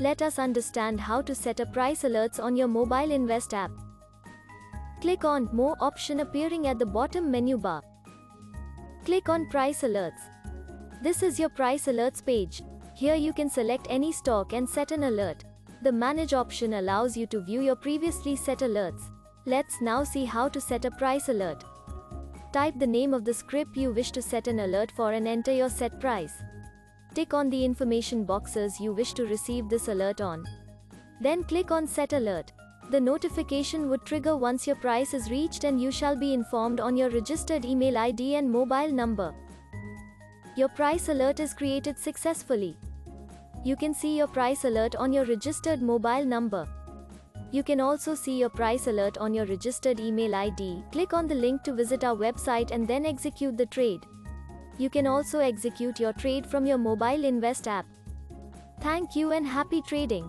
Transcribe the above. Let us understand how to set a price alerts on your Mobile Invest app. Click on More option appearing at the bottom menu bar. Click on Price Alerts. This is your price alerts page. Here you can select any stock and set an alert. The Manage option allows you to view your previously set alerts. Let's now see how to set a price alert. Type the name of the script you wish to set an alert for and enter your set price. Tick on the information boxes you wish to receive this alert on. Then click on Set Alert. The notification would trigger once your price is reached and you shall be informed on your registered email ID and mobile number. Your price alert is created successfully. You can see your price alert on your registered mobile number. You can also see your price alert on your registered email ID. Click on the link to visit our website and then execute the trade. You can also execute your trade from your Mobile Invest app. Thank you and happy trading.